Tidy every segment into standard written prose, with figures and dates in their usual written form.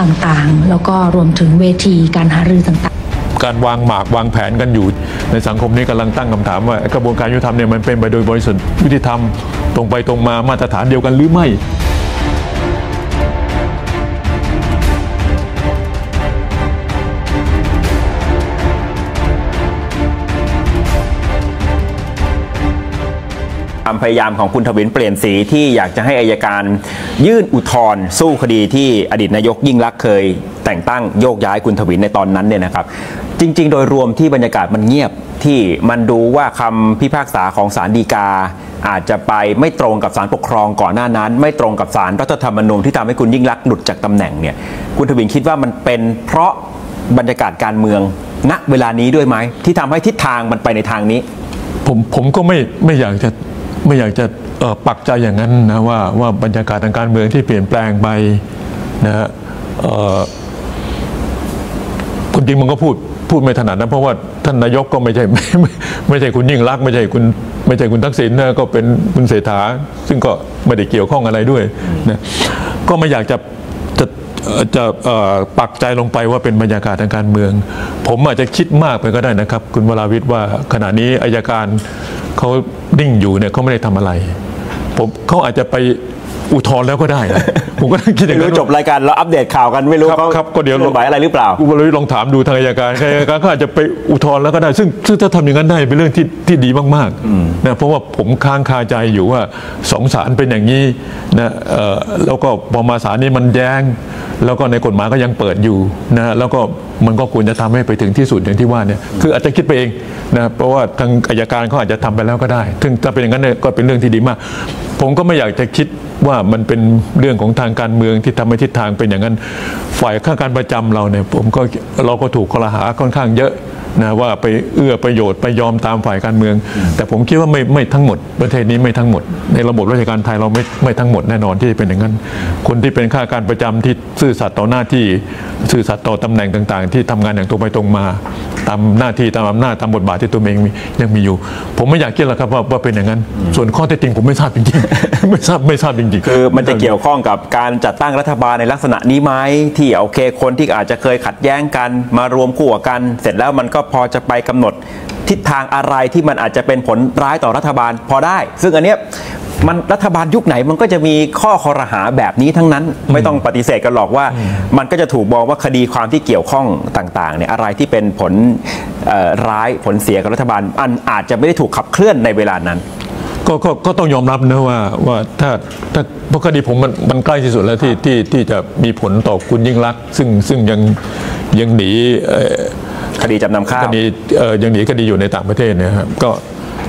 ต่างๆแล้วก็รวมถึงเวทีการหารือต่างๆการวางหมากวางแผนกันอยู่ในสังคมนี้กำลังตั้งคำถามว่ากระบวนการยุติธรรมเนี่ยมันเป็นไปโดยบริสุทธิ์ยุติธรรมตรงไปตรงมามาตรฐานเดียวกันหรือไม่พยายามของคุณทวินเปลี่ยนสีที่อยากจะให้อัยการยื่นอุทธรณ์สู้คดีที่อดีตนายกยิ่งลักษณ์เคยแต่งตั้งโยกย้ายคุณทวินในตอนนั้นเนี่ยนะครับจริงๆโดยรวมที่บรรยากาศมันเงียบที่มันดูว่าคำพิพากษาของศาลฎีกาอาจจะไปไม่ตรงกับศาลปกครองก่อนหน้านั้นไม่ตรงกับศาลรัฐธรรมนูญที่ทำให้คุณยิ่งลักษณ์หลุดจากตำแหน่งเนี่ยคุณทวินคิดว่ามันเป็นเพราะบรรยากาศการเมืองณเวลานี้ด้วยไหมที่ทำให้ทิศทางมันไปในทางนี้ผมก็ไม่อยากจะปักใจอย่างนั้นนะว่าบรรยากาศทางการเมืองที่เปลี่ยนแปลงไปนะฮะคนจริงมันก็พูดไม่ถนัดนะเพราะว่าท่านนายกก็ไม่ใช่คุณยิ่งลักษณ์ไม่ใช่คุณทักษิณนะก็เป็นคุณเศรษฐาซึ่งก็ไม่ได้เกี่ยวข้องอะไรด้วยนะก็ไม่อยากจะปักใจลงไปว่าเป็นบรรยากาศทางการเมืองผมอาจจะคิดมากไปก็ได้นะครับคุณวราวิทย์ว่าขณะนี้อัยการเขานิ่งอยู่เนี่ยเขาไม่ได้ทำอะไรผมเขาอาจจะไปอุทธรณ์แล้วก็ได้ผมก็คิดอย่างนั้นจบรายการเราอัปเดตข่าวกันไม่รู้ครับก็เดี๋ยวลงไปอะไรหรือเปล่าคุณลองถามดูทางอัยการเขาอาจจะไปอุทธรณ์แล้วก็ได้ซึ่งถ้าทำอย่างนั้นได้เป็นเรื่องที่ดีมากๆนะเพราะว่าผมค้างคาใจอยู่ว่าสองศาลเป็นอย่างนี้นะแล้วก็พอมาศาลนี้มันแย้งแล้วก็ในกฎหมายก็ยังเปิดอยู่นะแล้วก็มันก็ควรจะทำให้ไปถึงที่สุดอย่างที่ว่าเนี่ยคืออาจจะคิดไปเองนะเพราะว่าทางอัยการเขาอาจจะทำไปแล้วก็ได้ถึงถ้าเป็นอย่างนั้นเนี่ยก็เป็นเรื่องที่ดีมากผมก็ไม่อยากจะคิดว่ามันเป็นเรื่องของทางการเมืองที่ทำให้ทิศทางเป็นอย่างนั้นฝ่ายข้างการประจำเราเนี่ยเราก็ถูกข้อหาค่อนข้างเยอะนะว่าไปเอื้อประโยชน์ไปยอมตามฝ่ายการเมืองแต่ผมคิดว่าไม่ทั้งหมดประเทศนี้ไม่ทั้งหมดในระบบราชการไทยเราไม่ทั้งหมดแน่นอนที่จะเป็นอย่างนั้นคนที่เป็นข้าราชการประจำที่ซื่อสัตย์ต่อหน้าที่ซื่อสัตย์ต่อตำแหน่งต่างๆที่ทำงานอย่างตรงไปตรงมาตามหน้าที่ตามอำนาจตามบทบาทที่ตัวเองยังมีอยู่ผมไม่อยากคิดหรอกครับว่าเป็นอย่างนั้นส่วนข้อเท็จจริงผมไม่ทราบจริงๆไม่ทราบจริงๆคือมันจะเกี่ยวข้องกับการจัดตั้งรัฐบาลในลักษณะนี้ไหมที่โอเคคนที่อาจจะเคยขัดแย้งกันมารวมคู่กันเสร็จแล้วมันก็พอจะไปกำหนดทิศทางอะไรที่มันอาจจะเป็นผลร้ายต่อรัฐบาลพอได้ซึ่งอันเนี้ยมันรัฐบาลยุคไหนมันก็จะมีข้อคอรหาแบบนี้ทั้งนั้นไม่ต้องปฏิเสธกันหรอกว่ามันก็จะถูกมองว่าคดีความที่เกี่ยวข้องต่างๆเนี่ยอะไรที่เป็นผลร้ายผลเสียกับรัฐบาลอันอาจจะไม่ได้ถูกขับเคลื่อนในเวลานั้นก็ต้องยอมรับนะว่าถ้าเพราะคดีผมมันใกล้ที่สุดแล้วที่จะมีผลต่อคุณยิ่งลักษณ์ซึ่งยังหนีคดีจำนำข้าวคดียังหนีคดีอยู่ในต่างประเทศนะครับก็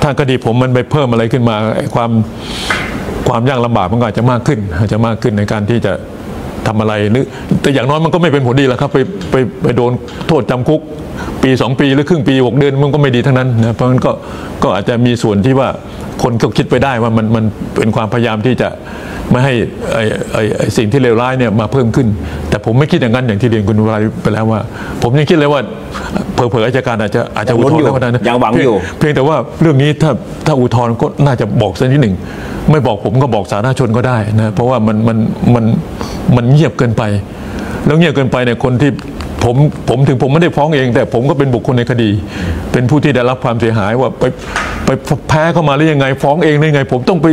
ถ้าคดีผมมันไปเพิ่มอะไรขึ้นมาความยากลำบากมันก็อาจจะมากขึ้นในการที่จะทำอะไรหรือแต่อย่างน้อยมันก็ไม่เป็นผลดีแล้วครับไปโดนโทษจำคุกปี2ปีหรือครึ่งปี6เดือนมันก็ไม่ดีทั้งนั้นนะเพราะฉะนั้นก็อาจจะมีส่วนที่ว่าคนก็คิดไปได้ว่ามันเป็นความพยายามที่จะไม่ให้สิ่งที่เลวร้ายเนี่ยมาเพิ่มขึ้นแต่ผมไม่คิดอย่างนั้นอย่างที่เรียนคุณวราวิทย์ไปแล้วว่าผมยังคิดเลยว่าเผลอๆอัยการอาจจะอุทธรณ์แล้วก็ได้นะยังหวังอยู่เพียงแต่ว่าเรื่องนี้ถ้าอุทธรณ์ก็น่าจะบอกสักนิดหนึ่งไม่บอกผมก็บอกสาธารณชนก็ได้นะเพราะว่ามันเงียบเกินไปแล้วเงียบเกินไปเนี่ยคนที่ผมถึงผมไม่ได้ฟ้องเองแต่ผมก็เป็นบุคคลในคดีเป็นผู้ที่ได้รับความเสียหายว่าไปแพ้เข้ามาหรือยังไงฟ้องเองหรือยังไงผมต้องไป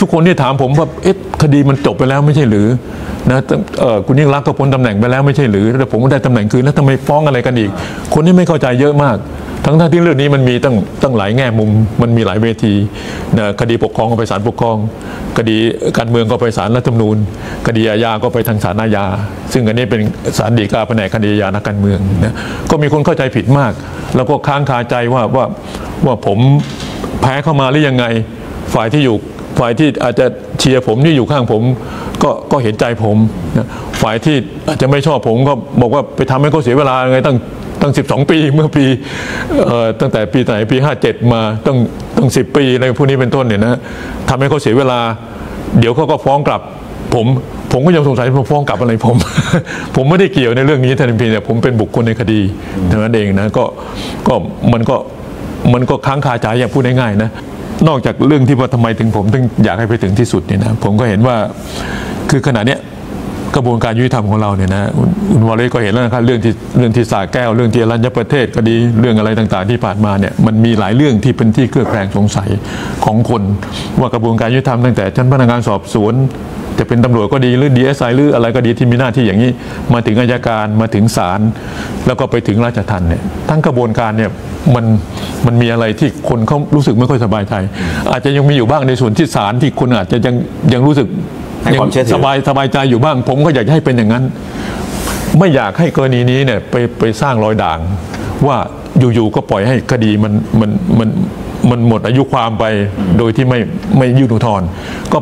ทุกคนที่ถามผมว่าเอ๊ะคดีมันจบไปแล้วไม่ใช่หรือนะคุณยิ่งลักษณ์ก็พ้นตำแหน่งไปแล้วไม่ใช่หรือแต่ผมก็ได้ตำแหน่งคืนแล้วทำไมฟ้องอะไรกันอีกคนที่ไม่เข้าใจเยอะมากทั้งที่เรื่องนี้มันมีตั้งหลายแง่มุมมันมีหลายเวทีนะคดีปกครองก็ไปศาลปกครองคดีการเมืองก็ไปศาลรัฐธรรมนูญคดีอาญาก็ไปทางศาลอาญาซึ่งอันนี้เป็นศาลฎีกาแผนกคดีอาญานักการเมืองนะก็มีคนเข้าใจผิดมากแล้วก็ค้างคาใจว่าผมแพ้เข้ามาหรือยังไงฝ่ายที่อาจจะเชียร์ผมที่อยู่ข้างผมก็เห็นใจผมนะฝ่ายที่อาจจะไม่ชอบผมก็บอกว่าไปทำให้เขาเสียเวลาไงตั้ง12ปีเมื่อปีตั้งแต่ปีไหนปี57มาตั้ง10ปีอะไรพวกนี้เป็นต้นเนี่ยนะทำให้เขาเสียเวลาเดี๋ยวเขาก็ฟ้องกลับผมก็ยังสงสัยฟ้องกลับอะไรผม ผมไม่ได้เกี่ยวในเรื่องนี้ท่านพิมพ์เนี่ยผมเป็นบุคคลในคดีเท่านั้นเองนะก็มันก็ค้างคาใจอย่างพูดง่ายๆนะนอกจากเรื่องที่ว่าทำไมถึงผมถึงอยากให้ไปถึงที่สุดเนี่ยนะผมก็เห็นว่าคือขณะเนี้ย กระบวนการยุติธรรมของเราเนี่ยนะคุณวอลเล่ก็เห็นแล้วนะครับเรื่องที่สาแก้วเรื่องที่อรัญญประเทศก็ดีเรื่องอะไรต่างๆที่ผ่านมาเนี่ยมันมีหลายเรื่องที่เป็นที่เคลือบแคลงสงสัยของคนว่ากระบวนการยุติธรรมตั้งแต่ชั้นพนักงานสอบสวนจะเป็นตำรวจก็ดีหรือ DSI หรืออะไรก็ดีที่มีหน้าที่อย่างนี้มาถึงอัยการมาถึงศาลแล้วก็ไปถึงราชทัณฑ์เนี่ยทั้งกระบวนการเนี่ยมันมีอะไรที่คนเขารู้สึกไม่ค่อยสบายใจอาจจะยังมีอยู่บ้างในส่วนที่ศาลที่คนอาจจะยังรู้สึกสบายใจอยู่บ้างผมก็อยากให้เป็นอย่างนั้นไม่อยากให้กรณีนี้เนี่ยไปสร้างรอยด่างว่าอยู่ๆก็ปล่อยให้คดีมันหมดอายุความไปโดยที่ไม่ยื่นอุทธรณ์ก็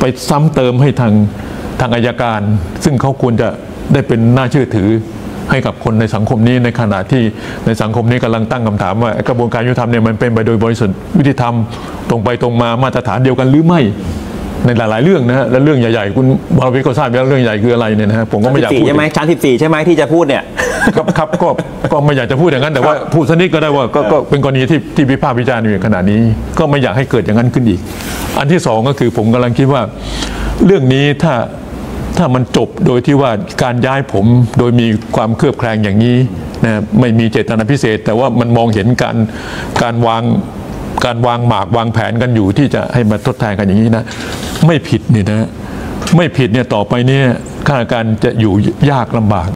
ไปซ้ำเติมให้ทางอัยการซึ่งเขาควรจะได้เป็นน่าเชื่อถือให้กับคนในสังคมนี้ในขณะที่ในสังคมนี้กำลังตั้งคำถามว่ากระบวนการยุติธรรมเนี่ยมันเป็นไปโดยบริสุทธิ์ยุติธรรมตรงไปตรงมามาตรฐานเดียวกันหรือไม่ในหลายๆเรื่องนะฮะและเรื่องใหญ่ๆคุณบรวิทย์ก็ทราบแล้วเรื่องใหญ่คืออะไรเนี่ยนะฮะผมก็ไม่อยากพูดใช่ไหมชั้น14ใช่ไหมที่จะพูดเนี่ยครับก็ไม่อยากจะพูดอย่างนั้นแต่ว่าพูดสักนิดก็ได้ว่าก็เป็นกรณีที่วิพากษ์วิจารณ์อยู่ขณะนี้ก็ไม่อยากให้เกิดอย่างนั้นขึ้นอีกอันที่สองก็คือผมกำลังคิดว่าเรื่องนี้ถ้ามันจบโดยที่ว่าการย้ายผมโดยมีความเคลือบแคลงอย่างนี้นะไม่มีเจตนาพิเศษแต่ว่ามันมองเห็นการวางหมากวางแผนกันอยู่ที่จะให้มาทดแทนกันอย่างนี้นะไม่ผิดเนี่ยต่อไปเนี่ยข้าราชการจะอยู่ยากลำบาก